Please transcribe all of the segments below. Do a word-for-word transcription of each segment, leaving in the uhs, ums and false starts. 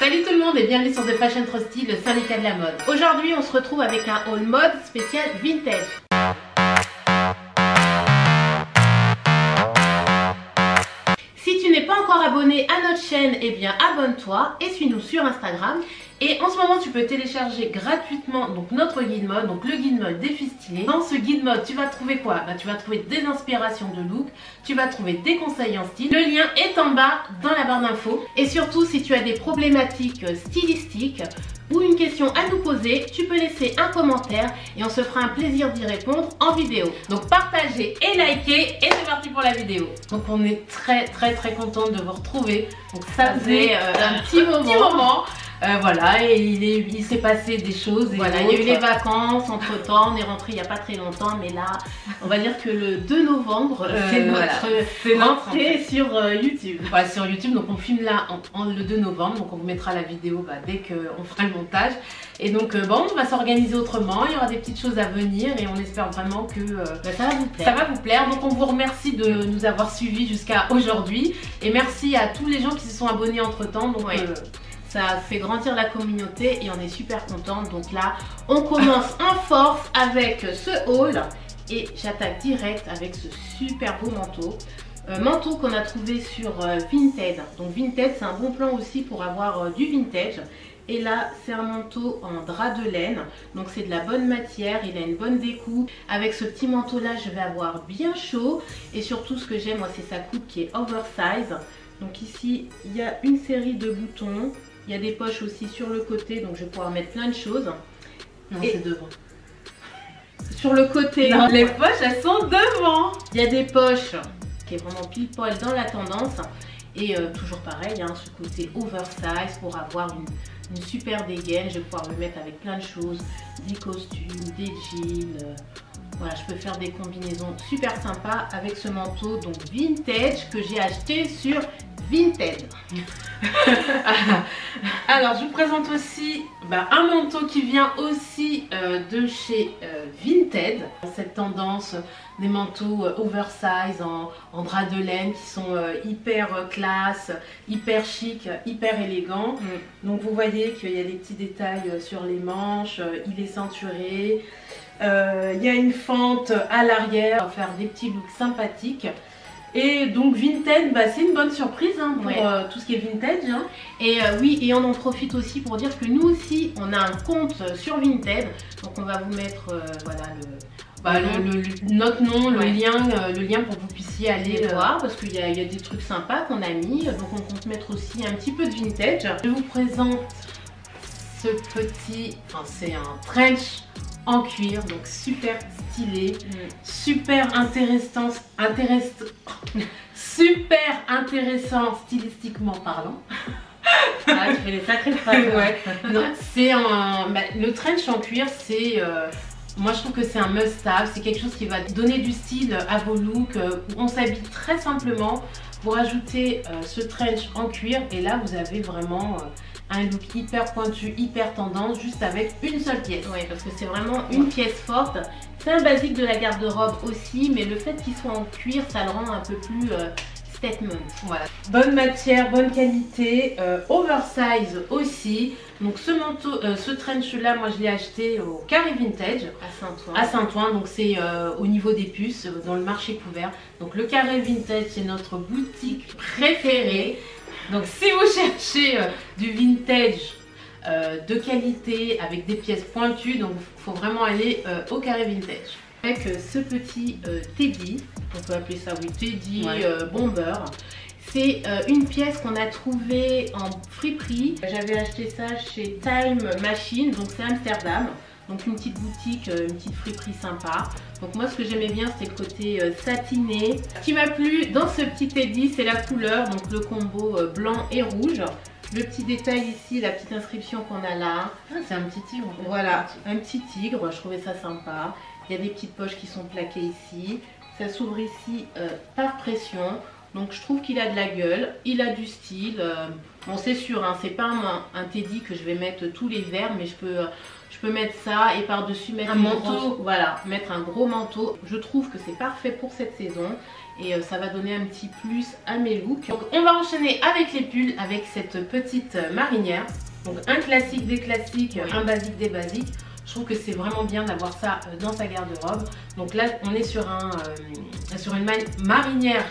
Salut tout le monde et bienvenue sur The Fashion Trustee, le syndicat de la mode. Aujourd'hui on se retrouve avec un haul mode spécial vintage. Si tu n'es pas encore abonné à notre chaîne, eh bien abonne-toi et suis-nous sur Instagram. Et en ce moment tu peux télécharger gratuitement donc notre guide mode, donc le guide mode des filles stylées. Dans ce guide mode tu vas trouver quoi? Bah, tu vas trouver des inspirations de look, tu vas trouver des conseils en style. Le lien est en bas dans la barre d'infos. Et surtout si tu as des problématiques stylistiques ou une question à nous poser, tu peux laisser un commentaire et on se fera un plaisir d'y répondre en vidéo. Donc partagez et likez et c'est parti pour la vidéo. Donc on est très très très contente de vous retrouver. Donc ça faisait euh, un petit moment. Petit moment. Euh, voilà, et il s'est passé des choses. Et voilà, il y a eu les vacances entre temps, on est rentré il n'y a pas très longtemps, mais là, on va dire que le deux novembre, euh, c'est notre rentrée voilà, sur euh, YouTube. Voilà, sur YouTube, donc on filme là en, en, le deux novembre, donc on vous mettra la vidéo bah, dès qu'on fera le montage. Et donc, euh, bon, on va s'organiser autrement, il y aura des petites choses à venir et on espère vraiment que euh, bah, ça va vous plaire. Ça va vous plaire, donc on vous remercie de nous avoir suivis jusqu'à aujourd'hui et merci à tous les gens qui se sont abonnés entre temps. Donc, ouais. euh, Ça fait grandir la communauté et on est super contente. Donc là, on commence en force avec ce haul. Et j'attaque direct avec ce super beau manteau. Euh, manteau qu'on a trouvé sur euh, Vinted. Donc Vinted, c'est un bon plan aussi pour avoir euh, du vintage. Et là, c'est un manteau en drap de laine. Donc c'est de la bonne matière, il a une bonne découpe. Avec ce petit manteau-là, je vais avoir bien chaud. Et surtout, ce que j'aime, moi, c'est sa coupe qui est oversize. Donc ici, il y a une série de boutons. Il y a des poches aussi sur le côté, donc je vais pouvoir mettre plein de choses. Non, c'est devant. Sur le côté, non, les poches, elles sont devant. Il y a des poches qui est vraiment pile poil dans la tendance. Et euh, toujours pareil, hein, ce côté oversize pour avoir une, une super dégaine. Je vais pouvoir le mettre avec plein de choses, des costumes, des jeans. Euh, voilà, je peux faire des combinaisons super sympas avec ce manteau donc vintage que j'ai acheté sur Vinted. Alors je vous présente aussi bah, un manteau qui vient aussi euh, de chez euh, Vinted. Cette tendance des manteaux euh, oversize en, en drap de laine qui sont euh, hyper euh, classe, hyper chic, hyper élégant. Mm. Donc vous voyez qu'il y a des petits détails sur les manches, euh, il est ceinturé, euh, il y a une fente à l'arrière, on va faire des petits looks sympathiques. Et donc Vinted, bah, c'est une bonne surprise hein, pour ouais. euh, tout ce qui est vintage. Hein. Et euh, oui, et on en profite aussi pour dire que nous aussi, on a un compte sur Vinted. Donc on va vous mettre euh, voilà, le, bah, le, le, le, notre nom, le, ouais. lien, euh, le lien pour que vous puissiez aller le voir. Parce qu'il y, y a des trucs sympas qu'on a mis. Donc on compte mettre aussi un petit peu de vintage. Je vous présente ce petit, enfin c'est un trench en cuir, donc super stylé, mm. super intéressant, intéressant super intéressant stylistiquement parlant. Ah, je fais les sacrés phrases. Ouais. C'est un, bah, le trench en cuir, c'est euh, moi je trouve que c'est un must-have, c'est quelque chose qui va donner du style à vos looks. Euh, on s'habille très simplement, vous rajoutez euh, ce trench en cuir et là vous avez vraiment euh, un look hyper pointu, hyper tendance, juste avec une seule pièce. Oui, parce que c'est vraiment une pièce forte. C'est un basique de la garde-robe aussi, mais le fait qu'il soit en cuir, ça le rend un peu plus euh, statement. Voilà. Bonne matière, bonne qualité, euh, oversize aussi. Donc ce manteau, euh, ce trench là, moi je l'ai acheté au Carré Vintage à Saint-Ouen. À Saint-Ouen, donc c'est euh, au niveau des puces, euh, dans le marché couvert. Donc le Carré Vintage, c'est notre boutique préférée. Donc si vous cherchez euh, du vintage euh, de qualité avec des pièces pointues, donc il faut vraiment aller euh, au Carré Vintage. Avec euh, ce petit euh, teddy, on peut appeler ça oui teddy ouais. euh, bomber. C'est euh, une pièce qu'on a trouvée en friperie. J'avais acheté ça chez Time Machine, donc c'est Amsterdam. Donc une petite boutique, une petite friperie sympa. Donc moi ce que j'aimais bien c'est le côté euh, satiné. Ce qui m'a plu dans ce petit teddy c'est la couleur, donc le combo euh, blanc et rouge. Le petit détail ici, la petite inscription qu'on a là. Ah, c'est un petit tigre en fait. Voilà, un petit tigre, je trouvais ça sympa. Il y a des petites poches qui sont plaquées ici. Ça s'ouvre ici euh, par pression. Donc je trouve qu'il a de la gueule, il a du style. Euh, bon c'est sûr, hein, c'est pas un, un teddy que je vais mettre tous les verres, mais je peux, je peux mettre ça et par-dessus mettre un manteau. Gros, voilà, mettre un gros manteau. Je trouve que c'est parfait pour cette saison et euh, ça va donner un petit plus à mes looks. Donc on va enchaîner avec les pulls, avec cette petite marinière. Donc un classique des classiques, oui. Un basique des basiques. Je trouve que c'est vraiment bien d'avoir ça dans sa garde-robe. Donc là on est sur, un, euh, sur une marinière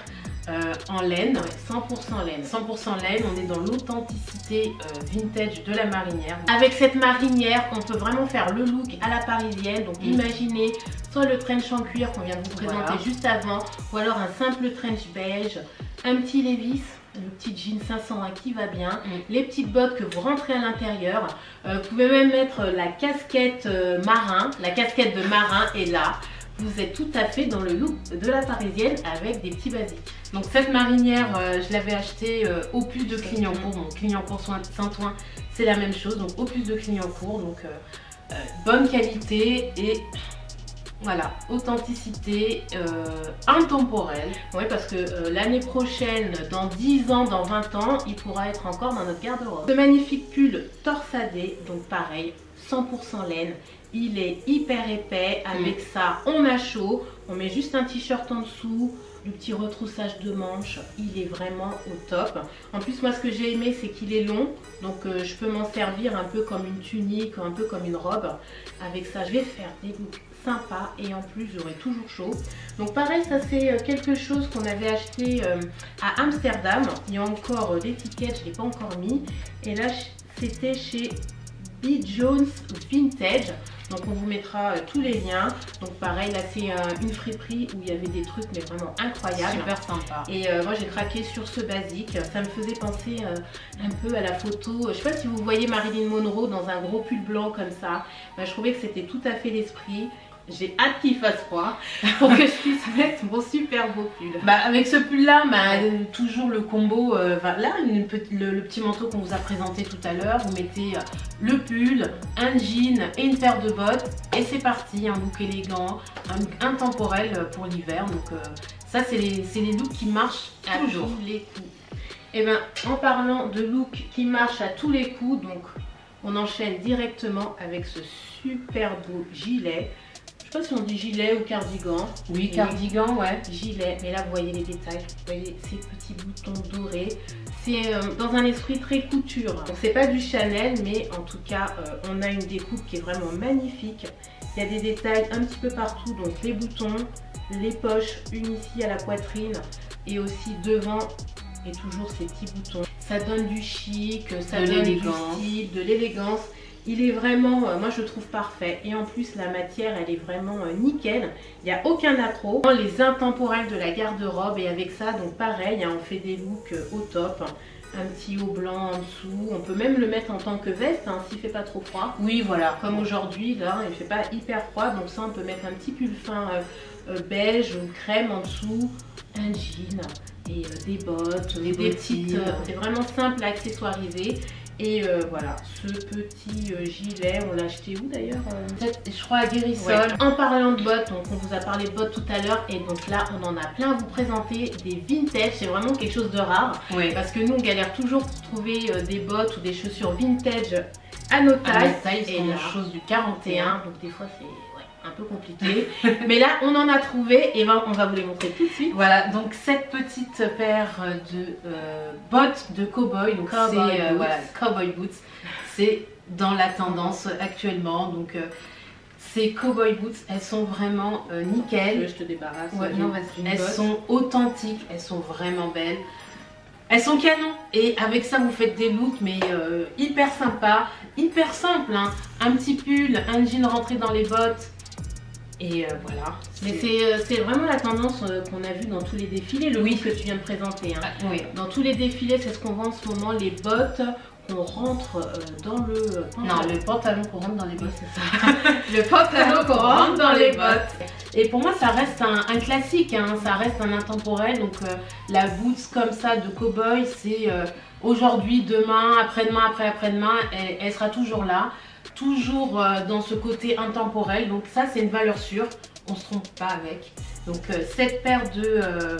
euh, en laine, cent pour cent laine. cent pour cent laine, on est dans l'authenticité euh, vintage de la marinière. Avec cette marinière, on peut vraiment faire le look à la parisienne. Donc mmh. imaginez soit le trench en cuir qu'on vient de vous présenter voilà. juste avant, ou alors un simple trench beige, un petit Levi's. Le petit jean cinq cent un qui va bien, mm. les petites bottes que vous rentrez à l'intérieur. Euh, vous pouvez même mettre la casquette euh, marin. La casquette de marin est là. Vous êtes tout à fait dans le look de la parisienne avec des petits basiques. Donc cette marinière, euh, je l'avais achetée euh, au puce de Clignancourt. Mon Clignancourt Saint-Ouen, c'est la même chose. Donc au puce de Clignancourt. Donc euh, euh, bonne qualité et... Voilà, authenticité euh, intemporelle. Oui, parce que euh, l'année prochaine, dans dix ans, dans vingt ans, il pourra être encore dans notre garde-robe. Ce magnifique pull torsadé, donc pareil, cent pour cent laine. Il est hyper épais. Avec mmh. ça, on a chaud. On met juste un t-shirt en dessous, le petit retroussage de manches. Il est vraiment au top. En plus, moi, ce que j'ai aimé, c'est qu'il est long. Donc, euh, je peux m'en servir un peu comme une tunique, un peu comme une robe. Avec ça, je vais faire des looks sympa et en plus j'aurai toujours chaud. Donc pareil, ça c'est quelque chose qu'on avait acheté à Amsterdam. Il y a encore l'étiquette, je ne l'ai pas encore mis. Et là c'était chez Jones Vintage. Donc on vous mettra tous les liens. Donc pareil, là c'est une friperie où il y avait des trucs mais vraiment incroyables, super sympa. Et euh, moi j'ai craqué sur ce basique. Ça me faisait penser euh, un peu à la photo, je sais pas si vous voyez Marilyn Monroe dans un gros pull blanc comme ça. Bah, je trouvais que c'était tout à fait l'esprit. J'ai hâte qu'il fasse froid pour que je puisse mettre mon super beau pull. Bah, avec ce pull là, bah, toujours le combo, euh, là une, le, le petit manteau qu'on vous a présenté tout à l'heure. Vous mettez le pull, un jean et une paire de bottes et c'est parti, un look élégant, un look intemporel pour l'hiver. Donc euh, ça c'est les, les looks qui marchent à toujours. tous les coups. Et ben en parlant de looks qui marchent à tous les coups, donc on enchaîne directement avec ce super beau gilet. Je sais pas si on dit gilet ou cardigan. Oui, cardigan, ouais. Gilet, mais là vous voyez les détails, vous voyez ces petits boutons dorés. C'est euh, dans un esprit très couture. Donc c'est pas du Chanel, mais en tout cas euh, on a une découpe qui est vraiment magnifique. Il y a des détails un petit peu partout, donc les boutons, les poches, une ici à la poitrine et aussi devant et toujours ces petits boutons. Ça donne du chic, ça de donne du style, de l'élégance. Il est vraiment, euh, moi je le trouve parfait. Et en plus la matière elle est vraiment euh, nickel. Il n'y a aucun accro. Les intemporels de la garde-robe. Et avec ça donc pareil, hein, on fait des looks euh, au top. Un petit haut blanc en dessous. On peut même le mettre en tant que veste hein, s'il ne fait pas trop froid. Oui voilà, comme aujourd'hui là il ne fait pas hyper froid. Donc ça on peut mettre un petit pull fin euh, euh, beige ou crème en dessous. Un jean et euh, des bottes. Des, des petites, euh, c'est vraiment simple à accessoiriser. Et euh, voilà, ce petit euh, gilet, on l'a acheté où d'ailleurs euh... Je crois à Guérissol. Ouais. En parlant de bottes, donc on vous a parlé de bottes tout à l'heure et donc là on en a plein à vous présenter. Des vintage, c'est vraiment quelque chose de rare. Ouais. Parce que nous on galère toujours pour trouver euh, des bottes ou des chaussures vintage à nos tailles. Et la chose du quarante et un, donc des fois c'est... un peu compliqué, mais là on en a trouvé et ben, on va vous les montrer tout de suite. Voilà, donc cette petite paire de euh, bottes de cow-boy, donc c'est euh, voilà, cowboy boots, c'est dans la tendance actuellement. Donc euh, ces cowboy boots, elles sont vraiment euh, nickel. Je te débarrasse. Ouais, non, elles botte. sont authentiques, elles sont vraiment belles. Elles sont canons et avec ça vous faites des looks mais euh, hyper sympa, hyper simple. Hein. Un petit pull, un jean rentré dans les bottes. Et euh, voilà. Mais c'est vraiment la tendance qu'on a vue dans tous les défilés, le oui. que tu viens de présenter. Hein. Ah, oui. Dans tous les défilés, c'est ce qu'on voit en ce moment, les bottes qu'on rentre dans le pantalon. Non, le pantalon qu'on rentre dans les bottes, c'est ça. Le pantalon qu'on rentre dans les bottes. Et pour moi, ça reste un, un classique, hein. Ça reste un intemporel. Donc euh, la boots comme ça de cow-boy, c'est euh, aujourd'hui, demain, après-demain, après-après-demain, elle, elle sera toujours là. Toujours dans ce côté intemporel, donc ça c'est une valeur sûre, on se trompe pas avec. Donc cette paire de, euh,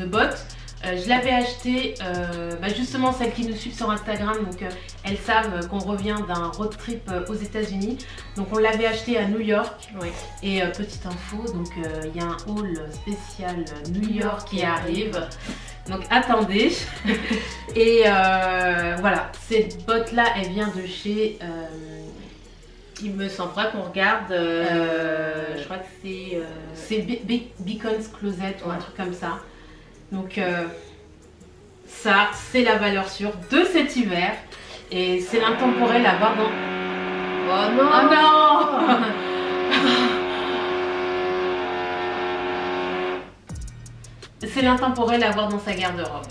de bottes, Euh, je l'avais acheté, euh, bah justement celles qui nous suivent sur Instagram, donc euh, elles savent qu'on revient d'un road trip euh, aux États-Unis. Donc on l'avait acheté à New York. Oui. Et euh, petite info, donc il euh, y a un haul spécial New York qui arrive. Donc attendez. Et euh, voilà, cette botte là, elle vient de chez... Euh, il me semblerait qu'on regarde, euh, euh, je crois que c'est... Euh, c'est Be Be Beacons Closet ou ouais. un truc comme ça. Donc euh, ça, c'est la valeur sûre de cet hiver. Et c'est l'intemporel à voir dans... Oh non, oh non. C'est l'intemporel à voir dans sa garde-robe.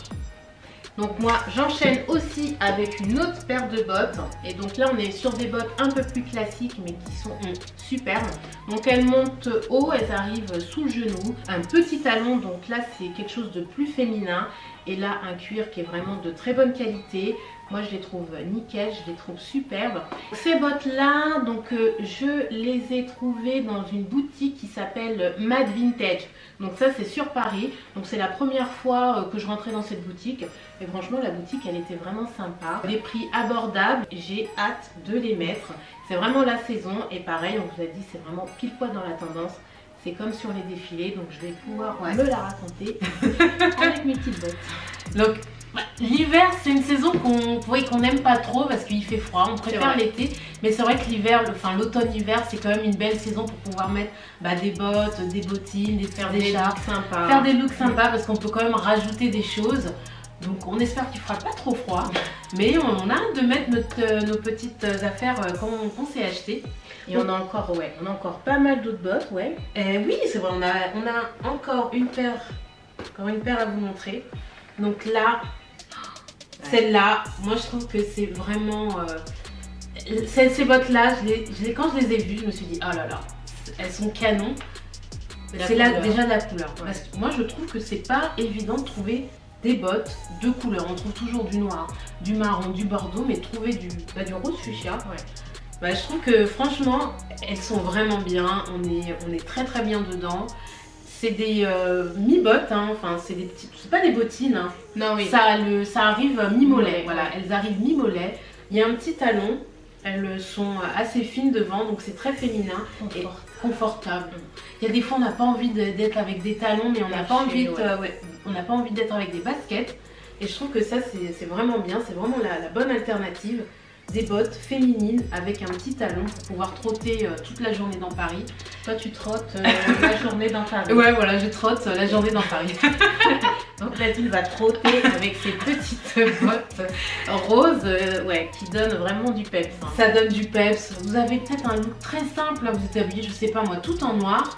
Donc moi, j'enchaîne aussi avec une autre paire de bottes. Et donc là, on est sur des bottes un peu plus classiques, mais qui sont mm, superbes. Donc elles montent haut, elles arrivent sous le genou. Un petit talon, donc là, c'est quelque chose de plus féminin. Et là, un cuir qui est vraiment de très bonne qualité. Moi, je les trouve nickel, je les trouve superbes. Ces bottes-là, donc euh, je les ai trouvées dans une boutique qui s'appelle Mad Vintage. Donc ça, c'est sur Paris. Donc c'est la première fois euh, que je rentrais dans cette boutique. Et franchement, la boutique, elle était vraiment sympa. Des prix abordables. J'ai hâte de les mettre. C'est vraiment la saison. Et pareil, on vous a dit, c'est vraiment pile poil dans la tendance. C'est comme sur les défilés. Donc je vais pouvoir ouais. me la raconter avec mes petites bottes. Donc... l'hiver, c'est une saison qu'on oui, qu'on n'aime pas trop parce qu'il fait froid, on préfère l'été. Mais c'est vrai que l'hiver, enfin l'automne-hiver, c'est quand même une belle saison pour pouvoir mettre bah, des bottes, des bottines, des, faire des, des looks sympas. Faire des looks sympas parce qu'on peut quand même rajouter des choses. Donc on espère qu'il ne fera pas trop froid. Mais on a hâte de mettre notre, nos petites affaires qu'on qu'on s'est achetées. Et on a encore, ouais, on a encore pas mal d'autres bottes, ouais. Et oui, c'est vrai, on a, on a encore une paire, encore une paire à vous montrer. Donc là... celle-là, moi je trouve que c'est vraiment... Euh, ces, ces bottes-là, quand je les ai vues, je me suis dit, oh là là, elles sont canon. C'est là déjà de la couleur. Ouais. Parce que moi je trouve que c'est pas évident de trouver des bottes de couleur. On trouve toujours du noir, du marron, du bordeaux, mais trouver du, bah, du rose fuchsia, ouais. bah, je trouve que franchement, elles sont vraiment bien. On est, on est très très bien dedans. C'est des euh, mi-bottes, hein. Enfin c'est des petites, c'est pas des bottines, hein. Non, oui. ça, le, ça arrive mi-mollet, voilà, elles arrivent mi-mollet, il y a un petit talon, elles sont assez fines devant, donc c'est très féminin confortable. et confortable. Il y a des fois on n'a pas envie d'être avec des talons, mais on n'a pas envie, ouais. euh, ouais, on n'a pas envie d'être avec des baskets, et je trouve que ça c'est vraiment bien, c'est vraiment la, la bonne alternative. Des bottes féminines avec un petit talon pour pouvoir trotter euh, toute la journée dans Paris. Toi tu trottes euh, la journée dans Paris. Ouais voilà, je trotte euh, la journée dans Paris. Donc là il va trotter avec ses petites bottes roses euh, ouais, qui donnent vraiment du peps. Hein. Ça donne du peps. Vous avez peut-être un look très simple, vous êtes habillé, je sais pas moi, tout en noir.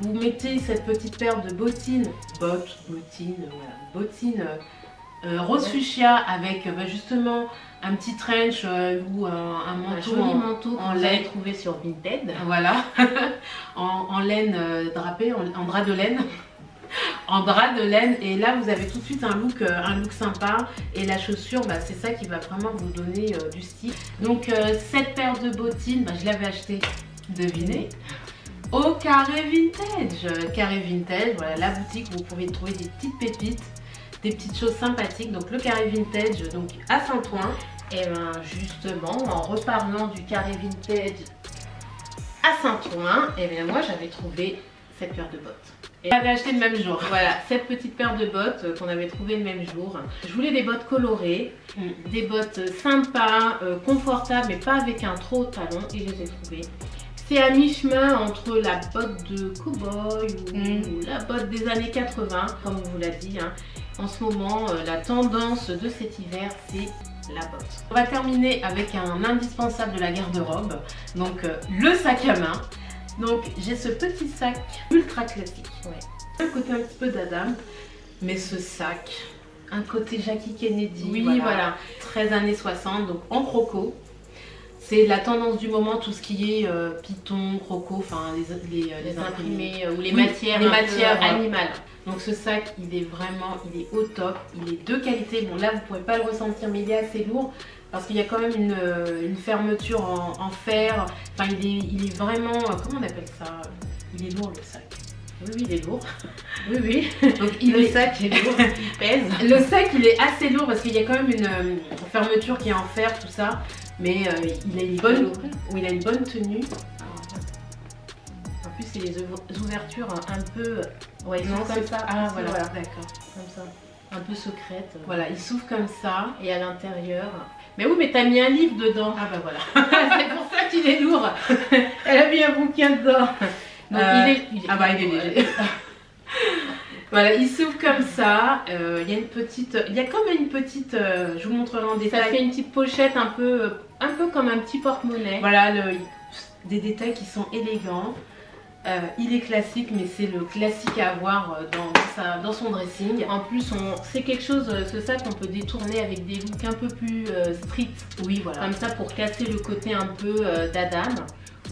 Vous mettez cette petite paire de bottines, bottes, bottines, voilà, bottines euh, rose fuchsia avec euh, bah, justement... un petit trench euh, ou un, un manteau, un joli en, manteau en laine trouvé sur Vinted, voilà, en, en laine euh, drapée, en, en drap de laine, en drap de laine. Et là, vous avez tout de suite un look, euh, un look sympa. Et la chaussure, bah, c'est ça qui va vraiment vous donner euh, du style. Donc euh, cette paire de bottines, bah, je l'avais achetée, devinez, au Carré Vintage. Carré Vintage, voilà la boutique où vous pouvez trouver des petites pépites. Des petites choses sympathiques, donc le Carré Vintage donc à Saint-Ouen. Et ben justement en reparlant du Carré Vintage à Saint-Ouen, et bien moi j'avais trouvé cette paire de bottes et j'avais acheté le même jour, voilà cette petite paire de bottes qu'on avait trouvé le même jour. Je voulais des bottes colorées, mm. des bottes sympas, euh, confortables mais pas avec un trop haut talon, et je les ai trouvées. C'est à mi-chemin entre la botte de cow-boy ou, mm. ou la botte des années quatre-vingts, comme on vous l'a dit. Hein. En ce moment, euh, la tendance de cet hiver, c'est la botte. On va terminer avec un indispensable de la garde-robe, donc euh, le sac à main. Donc j'ai ce petit sac ultra classique. Ouais. Un côté un petit peu d'Adam, mais ce sac, un côté Jackie Kennedy. Oui, voilà, voilà. treize années soixante, donc en croco. C'est la tendance du moment, tout ce qui est euh, python, croco, enfin les, les, les, les imprimés euh, ou les oui, matières, les matières peu, animales. Donc ce sac, il est vraiment, il est au top, il est de qualité. Bon là, vous ne pouvez pas le ressentir, mais il est assez lourd parce qu'il y a quand même une, une fermeture en, en fer. Enfin, il est, il est vraiment, comment on appelle ça? Il est lourd le sac. Oui, oui, il est lourd. Oui, oui. Donc il le est... sac est lourd, il pèse. Le sac, il est assez lourd parce qu'il y a quand même une euh, fermeture qui est en fer, tout ça. Mais euh, il a une bonne, où il a une bonne tenue. En plus, c'est les ouvertures un peu. Ouais, non, comme ça. Ah, voilà, voilà. D'accord. Comme ça. Un peu secrète. Voilà, il s'ouvre comme ça. Et à l'intérieur. Mais oui, mais t'as mis un livre dedans. Ah bah voilà. C'est pour ça qu'il est lourd. Elle a mis un bouquin dedans. Donc euh, il, est, il est. Ah bah il est léger. Voilà, il s'ouvre comme ça. Euh, il y a une petite. Il y a comme une petite. Euh, je vous montrerai en détail. Ça fait une petite pochette un peu, un peu comme un petit porte-monnaie. Voilà, le, des détails qui sont élégants. Euh, il est classique, mais c'est le classique à avoir dans, sa, dans son dressing. En plus, c'est quelque chose, ce sac, on peut détourner avec des looks un peu plus euh, street. Oui, voilà. Comme ça, pour casser le côté un peu euh, d'Adam.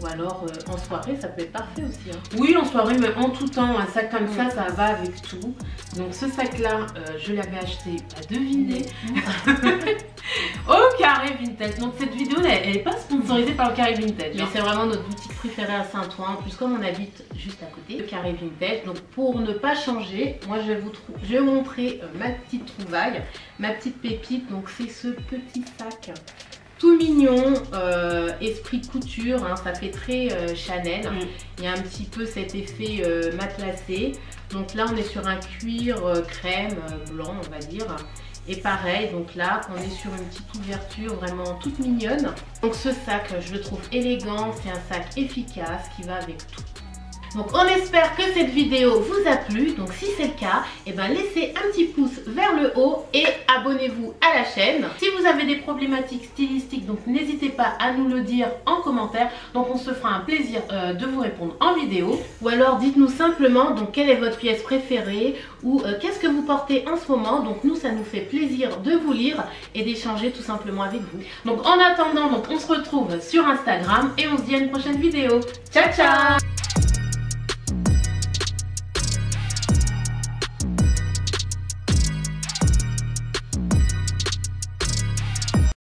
Ou alors, euh, en soirée, ça peut être parfait aussi. Hein. Oui, en soirée, mais en tout temps. Un sac comme mmh. ça, ça va avec tout. Donc, ce sac-là, euh, je l'avais acheté, à deviner, mmh. au Carré Vintage. Donc, cette vidéo, elle n'est pas sponsorisée par le Carré Vintage. Mais c'est vraiment notre boutique préférée à Saint-Ouen. En plus, comme on habite juste à côté, le Carré Vintage. Donc, pour ne pas changer, moi, je vais vous, je vais vous montrer euh, ma petite trouvaille, ma petite pépite. Donc, c'est ce petit sac. Tout mignon, euh, esprit couture, hein, ça fait très euh, Chanel. Mm. Il y a un petit peu cet effet euh, matelassé. Donc là, on est sur un cuir euh, crème euh, blanc, on va dire. Et pareil, donc là, on est sur une petite ouverture vraiment toute mignonne. Donc ce sac, je le trouve élégant. C'est un sac efficace qui va avec tout. Donc on espère que cette vidéo vous a plu. Donc si c'est le cas, eh ben, laissez un petit pouce vers le haut et abonnez-vous à la chaîne. Si vous avez des problématiques stylistiques, donc n'hésitez pas à nous le dire en commentaire. Donc on se fera un plaisir euh, de vous répondre en vidéo. Ou alors dites-nous simplement donc quelle est votre pièce préférée ou euh, qu'est-ce que vous portez en ce moment. Donc nous, ça nous fait plaisir de vous lire et d'échanger tout simplement avec vous. Donc en attendant, donc, on se retrouve sur Instagram et on se dit à une prochaine vidéo. Ciao ciao.